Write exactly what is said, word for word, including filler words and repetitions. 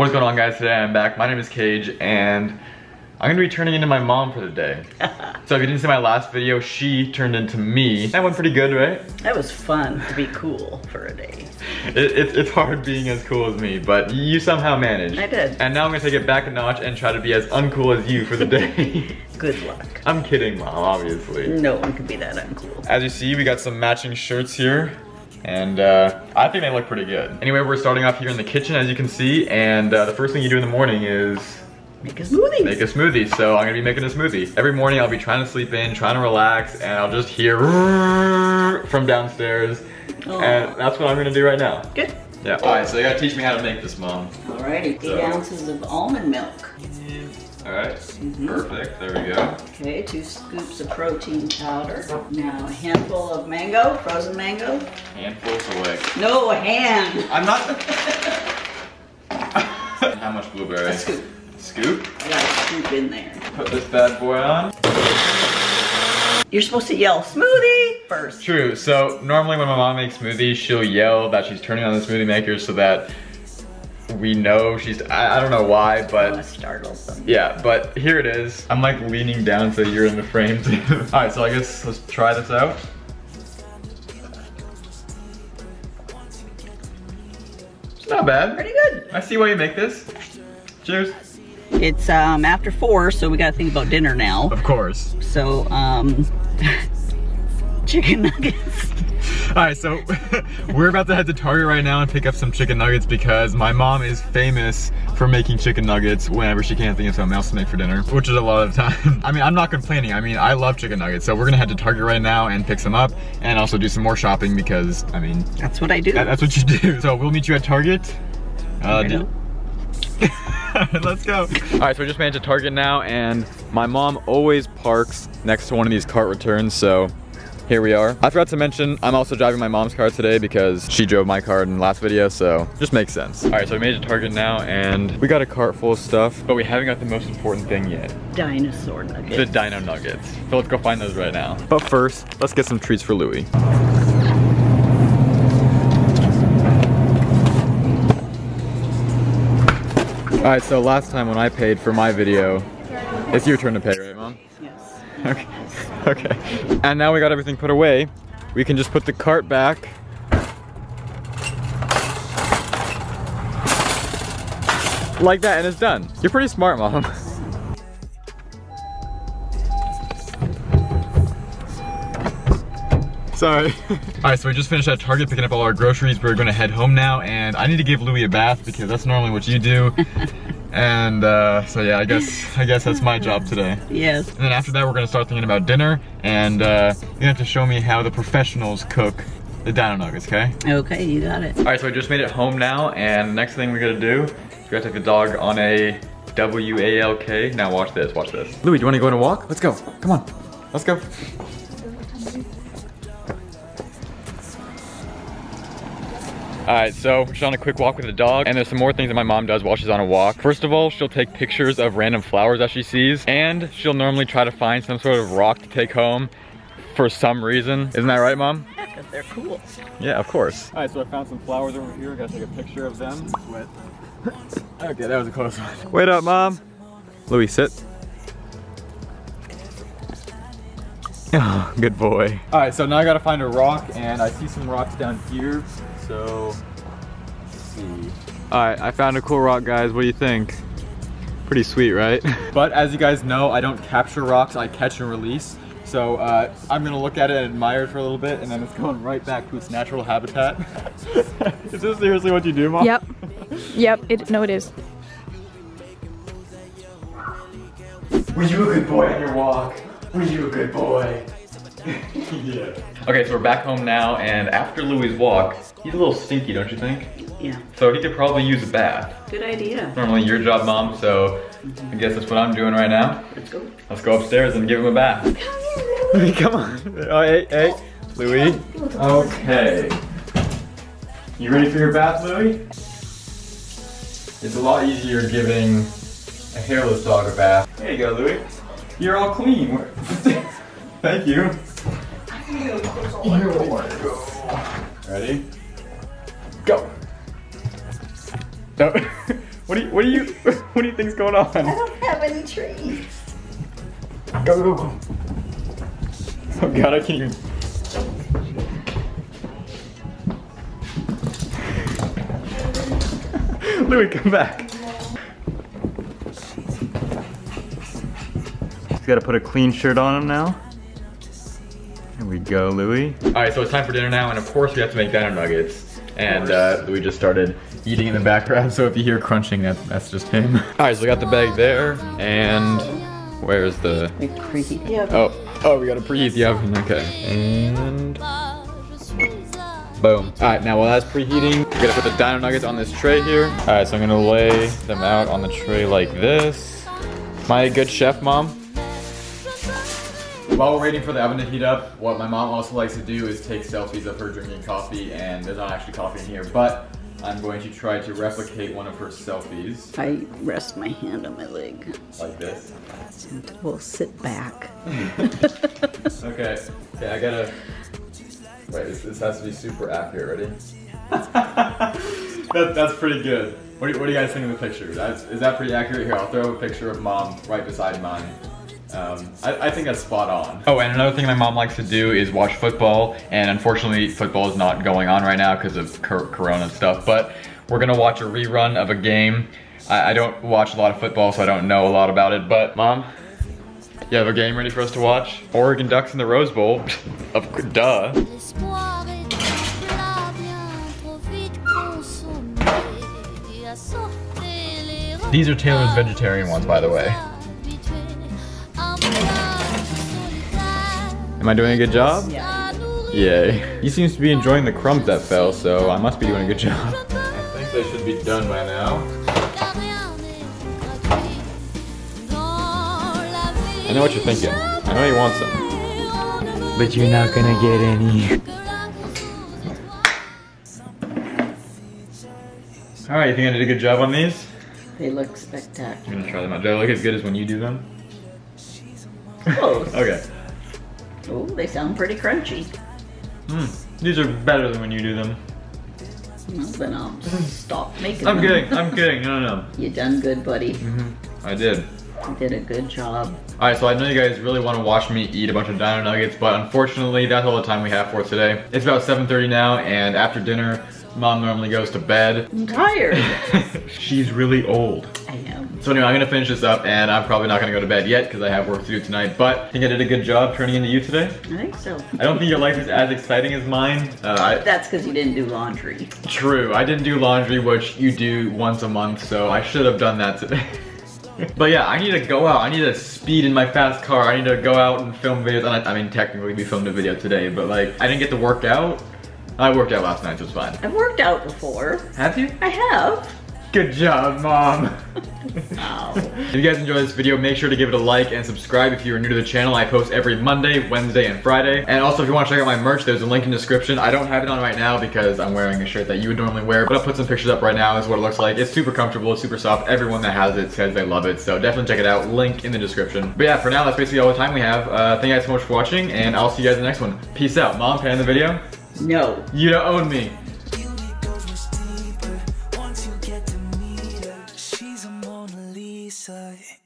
What's going on, guys? Today I'm back. My name is Cage and I'm gonna be turning into my mom for the day. So if you didn't see my last video, she turned into me. That went pretty good, right? That was fun to be cool for a day. It, it, it's hard being as cool as me, but you somehow managed. I did. And now I'm gonna take it back a notch and try to be as uncool as you for the day. Good luck. I'm kidding, Mom, obviously. No one can be that uncool. As you see, we got some matching shirts here. And uh, I think they look pretty good. Anyway, we're starting off here in the kitchen, as you can see, and uh, the first thing you do in the morning is make a smoothie. Make a smoothie. So I'm gonna be making a smoothie every morning. I'll be trying to sleep in, trying to relax, and I'll just hear from downstairs, oh. And that's what I'm gonna do right now. Good. Yeah. All right. So you gotta teach me how to make this, Mom. Alrighty. So. Eight ounces of almond milk. All right, mm-hmm. Perfect, there we go. Okay, two scoops of protein powder. Now a handful of mango, frozen mango. Handfuls away. No, a hand. I'm not. How much blueberry? A scoop. Scoop? I got a scoop in there. Put this bad boy on. You're supposed to yell smoothie first. True, so normally when my mom makes smoothies, she'll yell that she's turning on the smoothie maker so that we know she's, I, I don't know why, but yeah, but here it is. I'm like leaning down so you're in the frame too. All right, so I guess let's try this out. It's not bad. Pretty good. I see why you make this. Cheers. It's um, after four, so we gotta think about dinner now. Of course. So, um, chicken nuggets. Alright, so we're about to head to Target right now and pick up some chicken nuggets because my mom is famous for making chicken nuggets whenever she can't think of something else to make for dinner, which is a lot of the time. I mean, I'm not complaining. I mean, I love chicken nuggets, so we're gonna head to Target right now and pick some up and also do some more shopping because, I mean... That's what I do. That, that's what you do. So we'll meet you at Target. Uh, do Let's go. Alright, so we just made it to Target now and my mom always parks next to one of these cart returns, so... Here we are. I forgot to mention, I'm also driving my mom's car today because she drove my car in the last video, so just makes sense. All right, so we made it to Target now, and we got a cart full of stuff, but we haven't got the most important thing yet. Dinosaur nuggets. The dino nuggets. So let's go find those right now. But first, let's get some treats for Louie. All right, so last time when I paid for my video, it's your turn to pay, right, Mom? Yes. Okay. Okay, and now we got everything put away. We can just put the cart back. Like that, and it's done. You're pretty smart, Mom. Sorry. Alright, so we just finished at Target picking up all our groceries. We're gonna head home now, and I need to give Louie a bath because that's normally what you do. And uh, so yeah, I guess I guess that's my job today. Yes. And then after that, we're gonna start thinking about dinner, and uh, you have to show me how the professionals cook the dino nuggets, okay? Okay, you got it. All right, so I just made it home now, and next thing we're gonna do, we gotta take the dog on a walk. Now watch this, watch this. Louie, do you wanna go on a walk? Let's go, come on, let's go. Alright, so we're just on a quick walk with the dog, and there's some more things that my mom does while she's on a walk. First of all, she'll take pictures of random flowers that she sees, and she'll normally try to find some sort of rock to take home for some reason. Isn't that right, Mom? Yeah, because they're cool. Yeah, of course. Alright, so I found some flowers over here. I gotta take a picture of them with... Okay, that was a close one. Wait up, Mom. Louie, sit. Oh, good boy. Alright, so now I gotta find a rock, and I see some rocks down here. So, let's see. Alright, I found a cool rock, guys. What do you think? Pretty sweet, right? But as you guys know, I don't capture rocks, I catch and release. So uh, I'm gonna look at it and admire it for a little bit, and then it's going right back to its natural habitat. Is this seriously what you do, Mom? Yep. Yep, it, no it is. Were you a good boy on your walk? Were you a good boy? Yeah. Okay, so we're back home now, and after Louie's walk, he's a little stinky, don't you think? Yeah. So he could probably use a bath. Good idea. Normally your job, Mom, so I guess that's what I'm doing right now. Let's go. Let's go upstairs and give him a bath. Come here, Louie. Come on. Oh, hey, hey. Louie. Okay. You ready for your bath, Louie? It's a lot easier giving a hairless dog a bath. There you go, Louie. You're all clean. Thank you. Here we go. Ready? Go. Don't. What do you, what do you, what do you think's going on? I don't have any trees. Go, go, go. Oh God, I can't even. Louie, come back. He's gotta put a clean shirt on him now. There we go, Louie. All right, so it's time for dinner now, and of course we have to make dinner nuggets. And uh, Louie just started eating in the background, so if you hear crunching, that, that's just him. All right, so we got the bag there, and where's the? The preheat the oven. Oh, oh, we gotta preheat the oven, okay. And boom. All right, now while that's preheating, we're gonna put the dino nuggets on this tray here. All right, so I'm gonna lay them out on the tray like this. Am I a good chef, Mom? While we're waiting for the oven to heat up, what my mom also likes to do is take selfies of her drinking coffee, and there's not actually coffee in here, but I'm going to try to replicate one of her selfies. I rest my hand on my leg. Like this? And we'll sit back. Okay, okay, I gotta, wait, this, this has to be super accurate, ready? that, that's pretty good. What do, you, what do you guys think of the picture? That's, is that pretty accurate? Here, I'll throw a picture of Mom right beside mine. Um, I, I think that's spot on. Oh, and another thing my mom likes to do is watch football, and unfortunately football is not going on right now because of corona stuff, but we're gonna watch a rerun of a game. I, I don't watch a lot of football, so I don't know a lot about it, but Mom, you have a game ready for us to watch? Oregon Ducks in the Rose Bowl. Of duh. These are Taylor's vegetarian ones, by the way. Am I doing a good job? Yeah. Yay. He seems to be enjoying the crumbs that fell, so I must be doing a good job. I think they should be done by now. I know what you're thinking. I know you want some. But you're not gonna get any. Alright, you think I did a good job on these? They look spectacular. I'm gonna try them out. Do I look as good as when you do them? Close. Okay. Oh, they sound pretty crunchy. Mm, these are better than when you do them. Well, then I'll stop making I'm them. I'm kidding, I'm kidding, no, no, no. You done good, buddy. Mm-hmm. I did. You did a good job. All right, so I know you guys really want to watch me eat a bunch of dino nuggets, but unfortunately, that's all the time we have for today. It's about seven thirty now, and after dinner, Mom normally goes to bed. I'm tired. She's really old. I am. So anyway, I'm gonna finish this up, and I'm probably not gonna go to bed yet because I have work to do tonight, but I think I did a good job turning into you today. I think so. I don't think your life is as exciting as mine. Uh, I, That's because you didn't do laundry. True, I didn't do laundry, which you do once a month, so I should have done that today. But yeah, I need to go out. I need to speed in my fast car. I need to go out and film videos. And I, I mean, technically we filmed a video today, but like, I didn't get to work out. I worked out last night, so it's fine. I've worked out before. Have you? I have. Good job, Mom. Wow. If you guys enjoyed this video, make sure to give it a like and subscribe if you are new to the channel. I post every Monday, Wednesday, and Friday. And also, if you want to check out my merch, there's a link in the description. I don't have it on right now because I'm wearing a shirt that you would normally wear, but I'll put some pictures up right now is what it looks like. It's super comfortable, it's super soft. Everyone that has it says they love it, so definitely check it out. Link in the description. But yeah, for now, that's basically all the time we have. Uh, thank you guys so much for watching, and I'll see you guys in the next one. Peace out. Mom, can I end the video? No. You don't own me.